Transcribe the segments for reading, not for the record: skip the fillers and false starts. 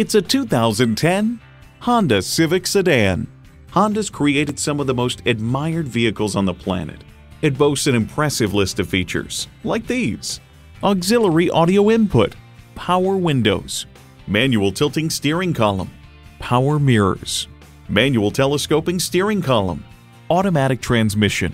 It's a 2010 Honda Civic Sedan. Honda's created some of the most admired vehicles on the planet. It boasts an impressive list of features, like these: auxiliary audio input, power windows, manual tilting steering column, power mirrors, manual telescoping steering column, automatic transmission,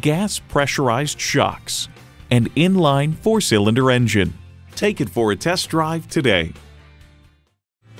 gas pressurized shocks, and inline four-cylinder engine. Take it for a test drive today.